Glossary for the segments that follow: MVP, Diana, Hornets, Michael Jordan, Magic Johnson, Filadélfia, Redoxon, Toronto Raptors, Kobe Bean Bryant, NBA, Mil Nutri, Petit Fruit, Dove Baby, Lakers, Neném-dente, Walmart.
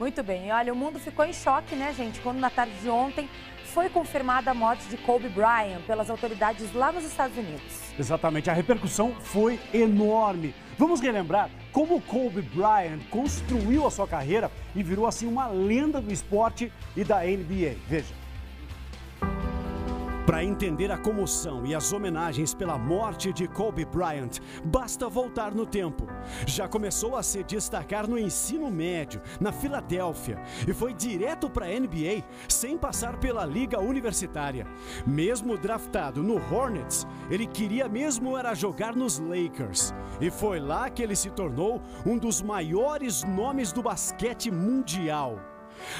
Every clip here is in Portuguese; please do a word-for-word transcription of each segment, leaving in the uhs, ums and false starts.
Muito bem, olha, o mundo ficou em choque, né, gente, quando na tarde de ontem foi confirmada a morte de Kobe Bryant pelas autoridades lá nos Estados Unidos. Exatamente, a repercussão foi enorme. Vamos relembrar como Kobe Bryant construiu a sua carreira e virou assim uma lenda do esporte e da N B A. Veja. Para entender a comoção e as homenagens pela morte de Kobe Bryant, basta voltar no tempo. Já começou a se destacar no ensino médio, na Filadélfia, e foi direto para a N B A sem passar pela liga universitária. Mesmo draftado no Hornets, ele queria mesmo era jogar nos Lakers. E foi lá que ele se tornou um dos maiores nomes do basquete mundial.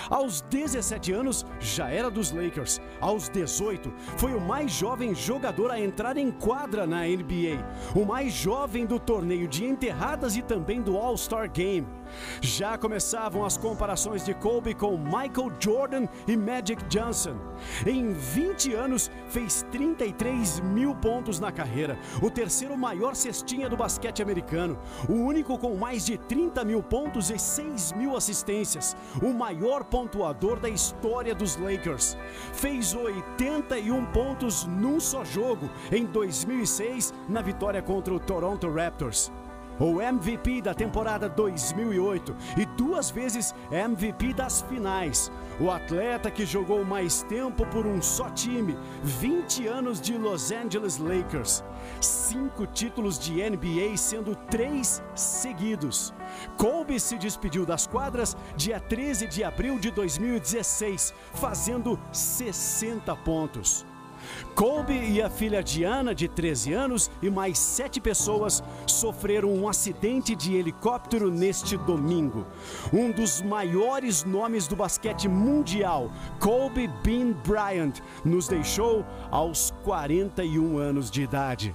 Aos dezessete anos, já era dos Lakers. Aos dezoito, foi o mais jovem jogador a entrar em quadra na N B A. O mais jovem do torneio de enterradas e também do All-Star Game. Já começavam as comparações de Kobe com Michael Jordan e Magic Johnson. Em vinte anos, fez trinta e três mil pontos na carreira. O terceiro maior cestinha do basquete americano. O único com mais de trinta mil pontos e seis mil assistências. O maior O maior pontuador da história dos Lakers. Fez oitenta e um pontos num só jogo em dois mil e seis na vitória contra o Toronto Raptors. O M V P da temporada dois mil e oito e duas vezes M V P das finais. O atleta que jogou mais tempo por um só time, vinte anos de Los Angeles Lakers. Cinco títulos de N B A, sendo três seguidos. Kobe se despediu das quadras dia treze de abril de dois mil e dezesseis, fazendo sessenta pontos. Kobe e a filha Diana, de treze anos, e mais sete pessoas sofreram um acidente de helicóptero neste domingo. Um dos maiores nomes do basquete mundial, Kobe Bean Bryant, nos deixou aos quarenta e um anos de idade.